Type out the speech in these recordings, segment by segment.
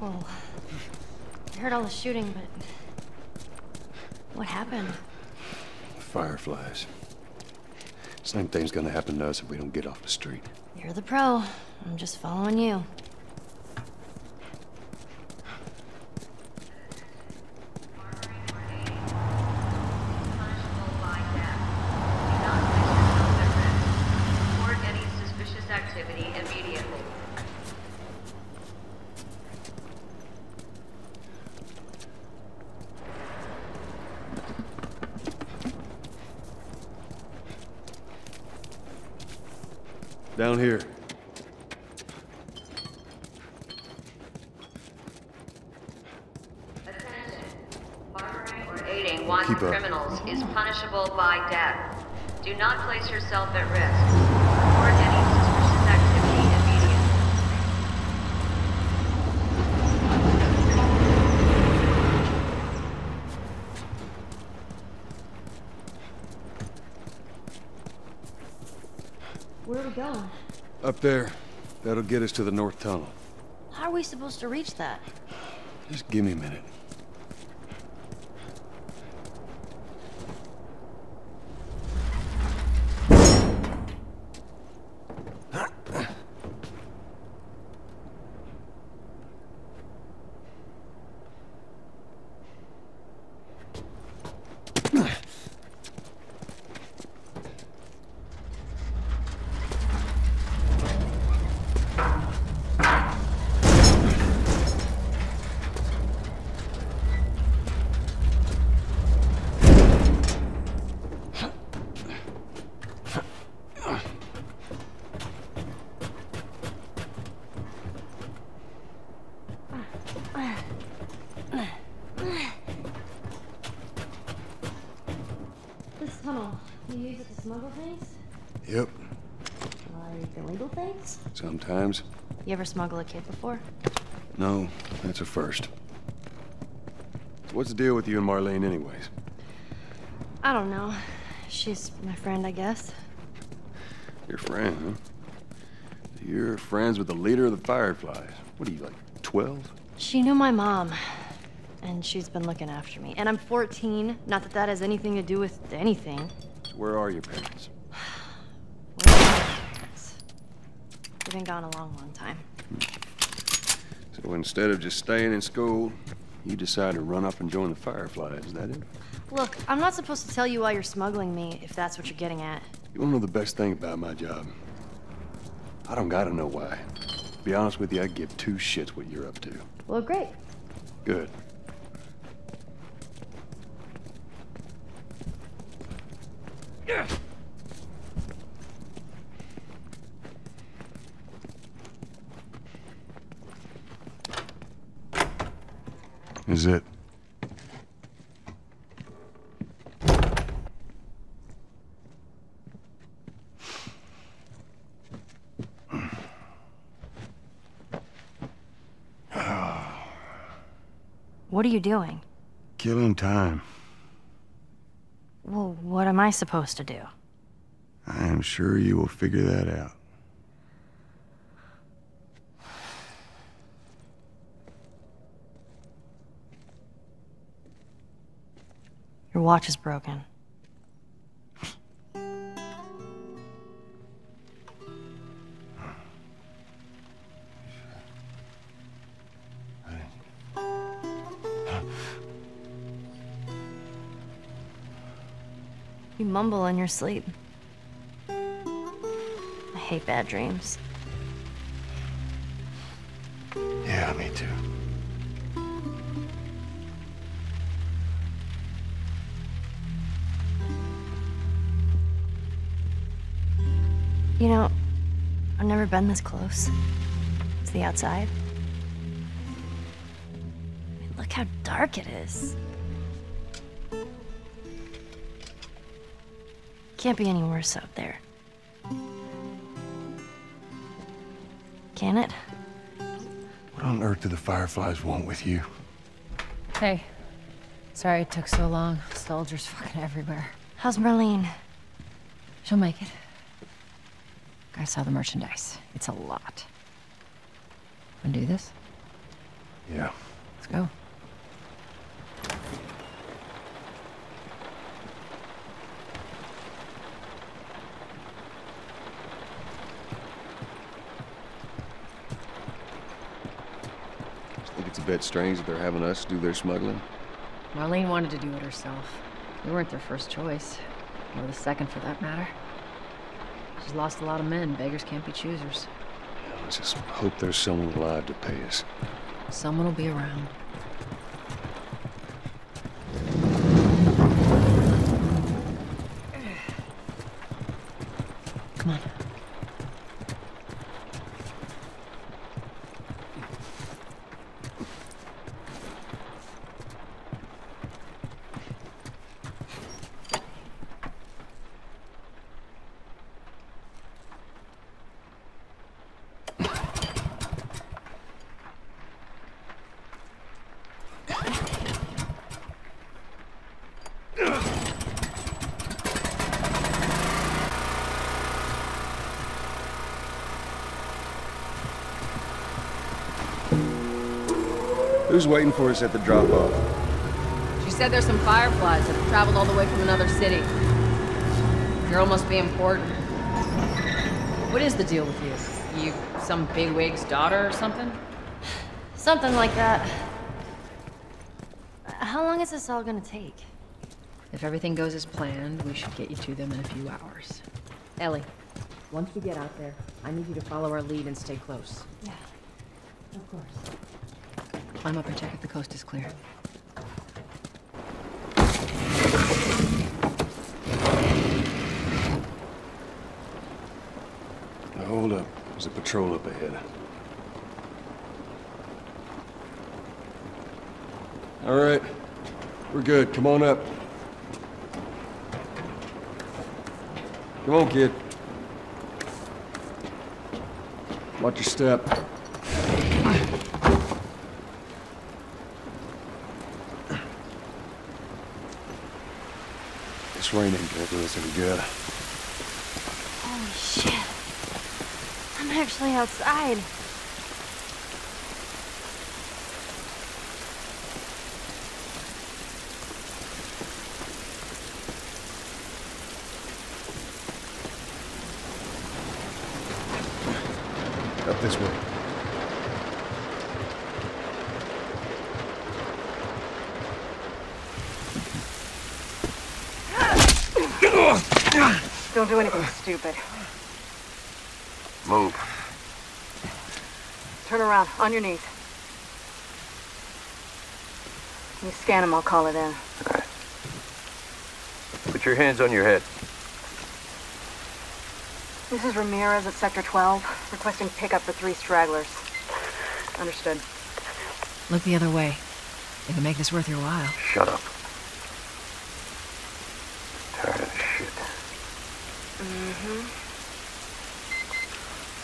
Well, I heard all the shooting, but what happened? Fireflies. Same thing's gonna happen to us if we don't get off the street. You're the pro. I'm just following you. Down here. Attention. Bartering or aiding wanted criminals is punishable by death. Do not place yourself at risk. Report any suspicious activity immediately. Where are we going? Up there. That'll get us to the north tunnel. How are we supposed to reach that? Just give me a minute. Yep. Like illegal things? Sometimes. You ever smuggle a kid before? No, that's a first. What's the deal with you and Marlene anyways? I don't know. She's my friend, I guess. Your friend, huh? You're friends with the leader of the Fireflies. What are you, like 12? She knew my mom, and she's been looking after me. And I'm 14, not that that has anything to do with anything. So where are your parents? Been gone a long time. So instead of just staying in school, you decided to run up and join the Fireflies, is that it? Look, I'm not supposed to tell you why you're smuggling me, if that's what you're getting at. You wanna know the best thing about my job? I don't gotta know why. To be honest with you, I give two shits what you're up to. Well, great. Good. Yeah. Is it? What are you doing? Killing time. Well, what am I supposed to do? I am sure you will figure that out. Your watch is broken. You mumble in your sleep. I hate bad dreams. Yeah, me too. You know, I've never been this close to the outside. I mean, look how dark it is. Can't be any worse out there. Can it? What on earth do the Fireflies want with you? Hey, sorry it took so long. Soldiers fucking everywhere. How's Marlene? She'll make it. I saw the merchandise. It's a lot. Wanna do this? Yeah. Let's go. I think it's a bit strange that they're having us do their smuggling. Marlene wanted to do it herself. We weren't their first choice. Or the second, for that matter. She's lost a lot of men. Beggars can't be choosers. Yeah, let's just hope there's someone alive to pay us. Someone will be around. Come on. Who's waiting for us at the drop-off? She said there's some Fireflies that have traveled all the way from another city. Girl must be important. What is the deal with you? You some bigwig's daughter or something? Something like that. How long is this all gonna take? If everything goes as planned, we should get you to them in a few hours. Ellie, once we get out there, I need you to follow our lead and stay close. Yeah, of course. Climb up and check if the coast is clear. Now hold up. There's a patrol up ahead. All right. We're good. Come on up. Come on, kid. Watch your step. It's raining, can't do us any good. Holy shit. I'm actually outside. Up this way. Don't do anything stupid. Move. Turn around, on your knees. You scan them, I'll call it in. Okay. Put your hands on your head. This is Ramirez at Sector 12, requesting pickup for 3 stragglers. Understood. Look the other way. They can make this worth your while. Shut up.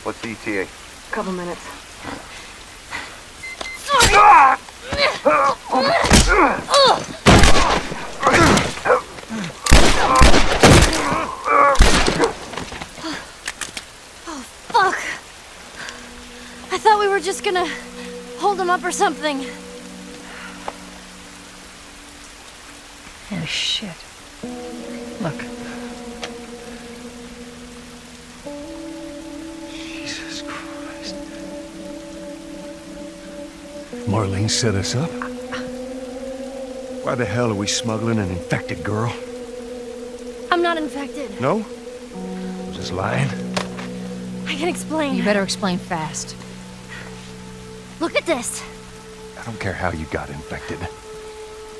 What's the ETA? Couple minutes. Oh, fuck. I thought we were just gonna hold him up or something. Oh, shit. Look. Marlene set us up? Why the hell are we smuggling an infected girl? I'm not infected. No? I'm just lying. I can explain. You better explain fast. Look at this. I don't care how you got infected.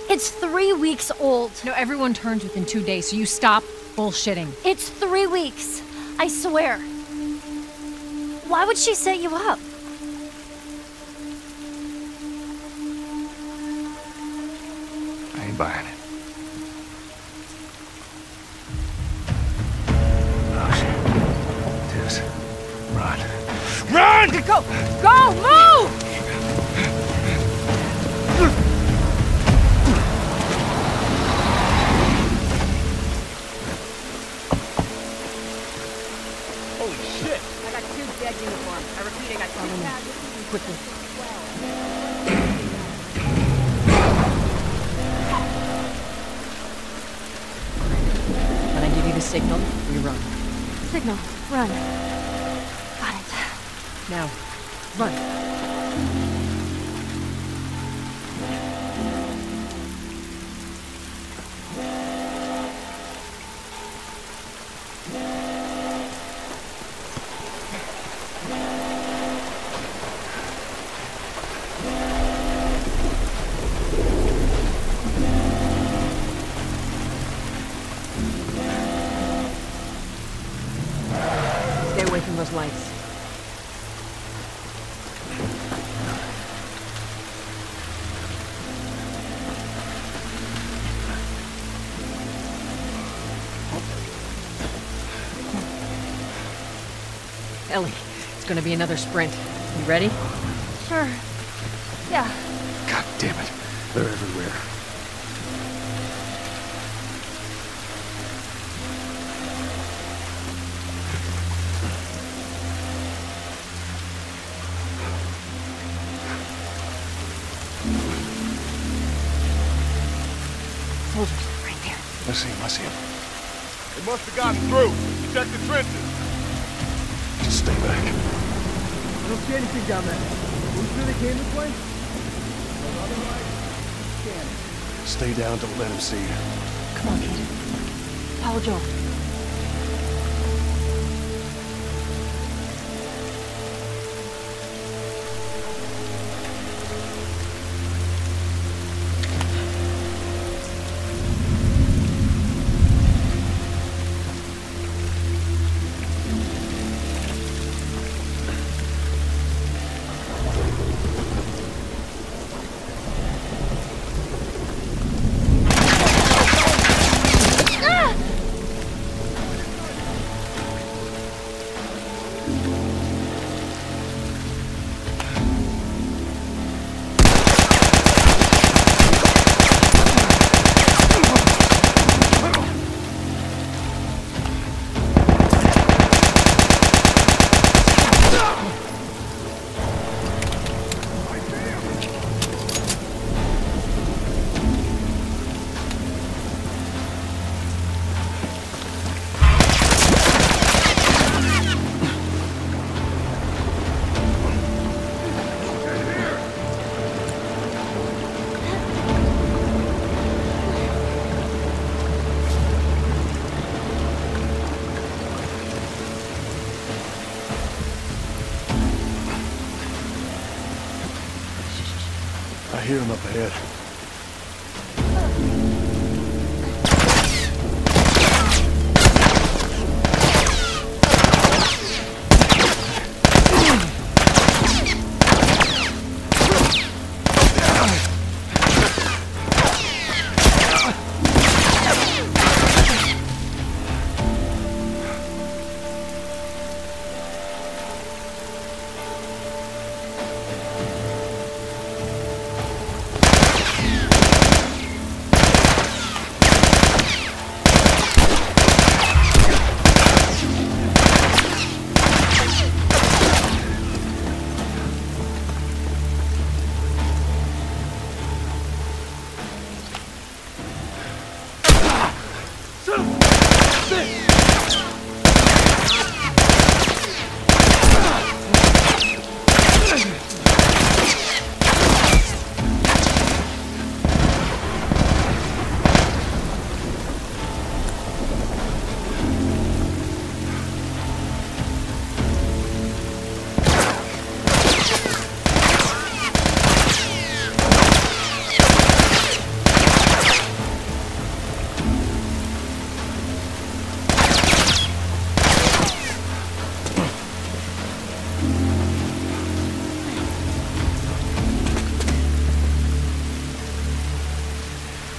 It's 3 weeks old. No, everyone turns within 2 days, so you stop bullshitting. It's 3 weeks. I swear. Why would she set you up? Buying it. Oh, shit. Tess. Run. Run! Go! Go! Move! Holy shit! I got 2 dead uniforms. I repeat, I got 2 dead uniforms. Quickly. Signal, we run. Signal, run. Got it. Now, run. Ellie, it's gonna be another sprint. You ready? Sure. Yeah. God damn it. They're everywhere. Soldiers, right there. I see him. They must have gotten through. Check the trenches. Stay back. I don't see anything down there. Who's really came this way? Stay down, don't let him see you. Come on, kid. Follow Joel. I hear him up ahead.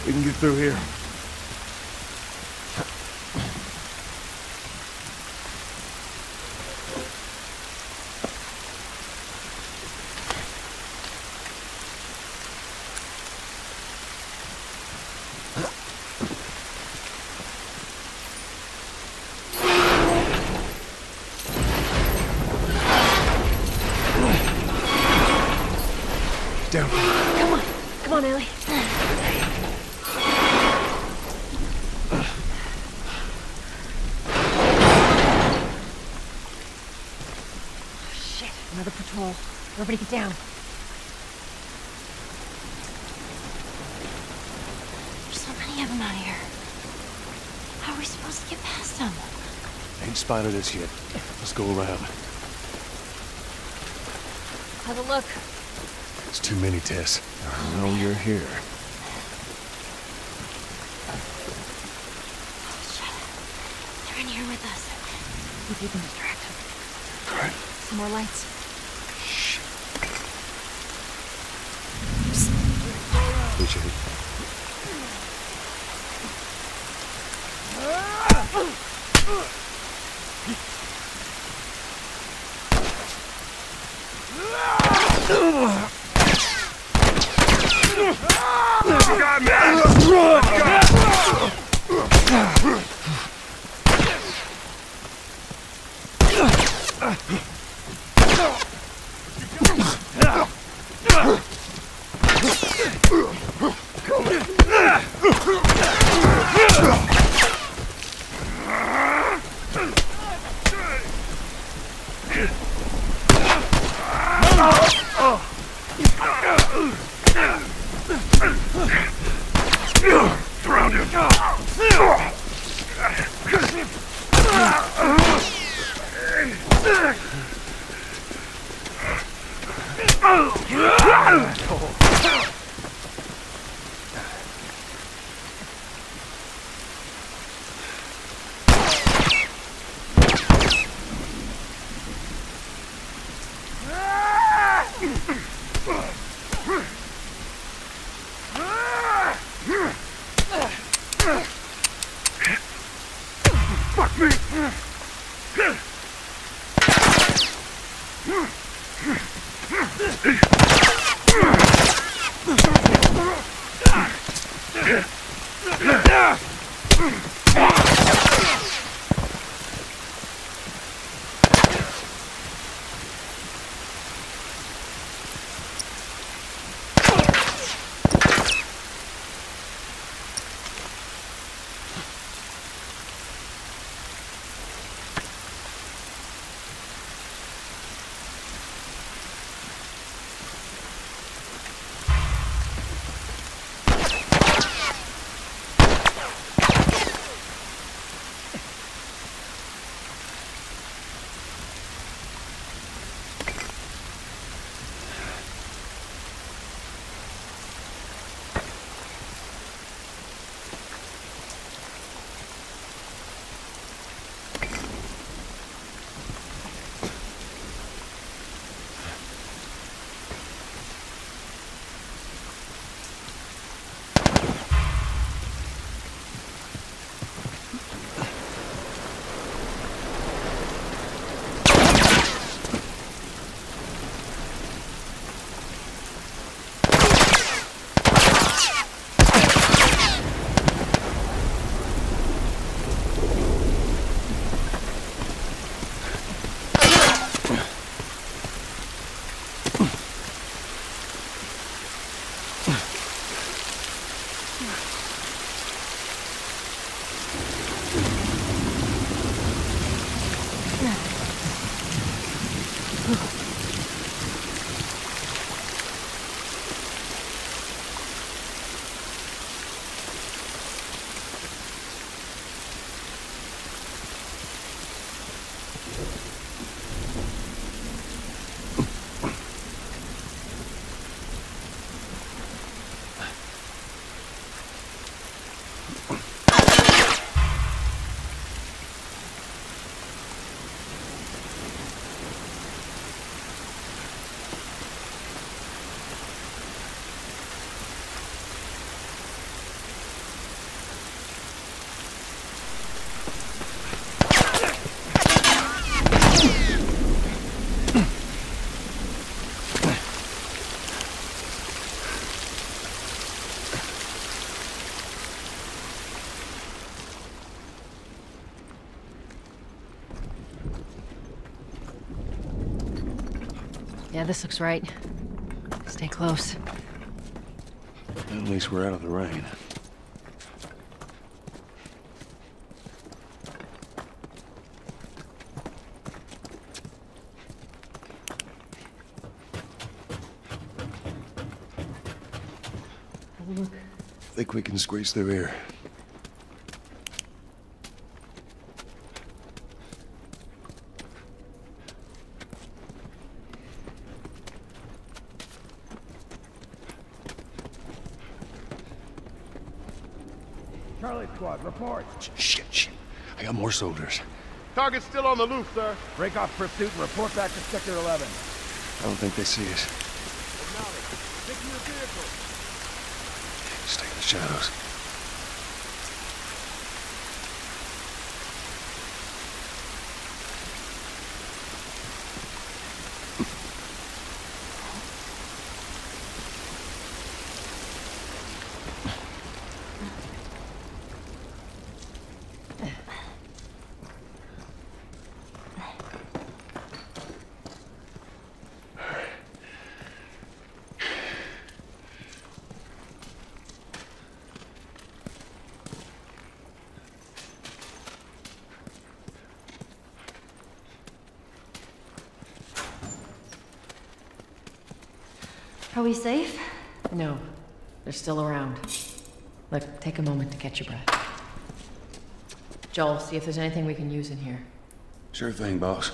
We can get through here. Down. Come on. Come on, Ellie. Another patrol. Everybody get down. There's so many of them out here. How are we supposed to get past them? Ain't spotted us yet. Let's go around. Have a look. It's too many, Tess. I know you're here. You can distract him. All right. Some more lights. Shh. Appreciate it. Yeah, this looks right. Stay close. At least we're out of the rain. Think we can squeeze through here. Charlie Squad, report. Shit. I got more soldiers. Target's still on the loop, sir. Break off pursuit and report back to Sector 11. I don't think they see us. Stick to your vehicle. Stay in the shadows. Are we safe? No. They're still around. Look, take a moment to catch your breath. Joel, see if there's anything we can use in here. Sure thing, boss.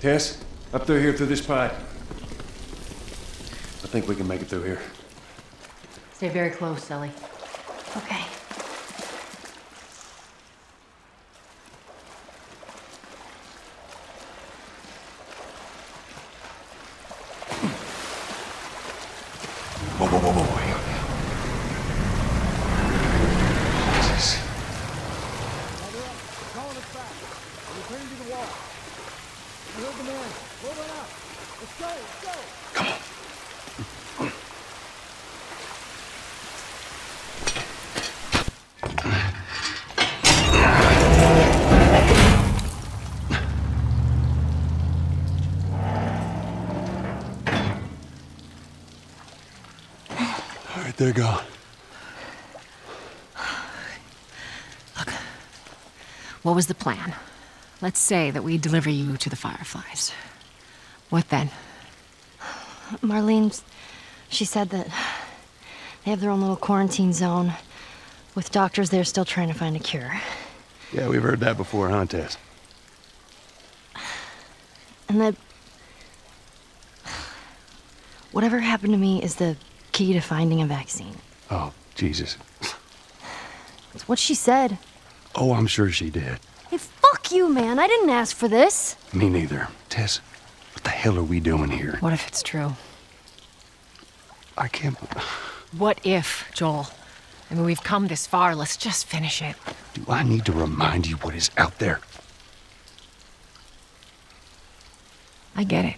Tess, up through here, through this pipe. I think we can make it through here. Stay very close, Ellie. Okay. They're gone. Look, what was the plan? Let's say that we deliver you to the Fireflies. What then? Marlene, she said that they have their own little quarantine zone with doctors there still trying to find a cure. Yeah, we've heard that before, huh, Tess? And that whatever happened to me is the key to finding a vaccine. Oh, Jesus. It's what she said. Oh, I'm sure she did. Hey, fuck you, man. I didn't ask for this. Me neither. Tess, what the hell are we doing here? What if it's true? I can't... What if, Joel? I mean, we've come this far. Let's just finish it. Do I need to remind you what is out there? I get it.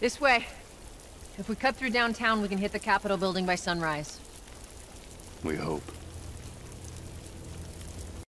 This way. If we cut through downtown, we can hit the Capitol building by sunrise. We hope.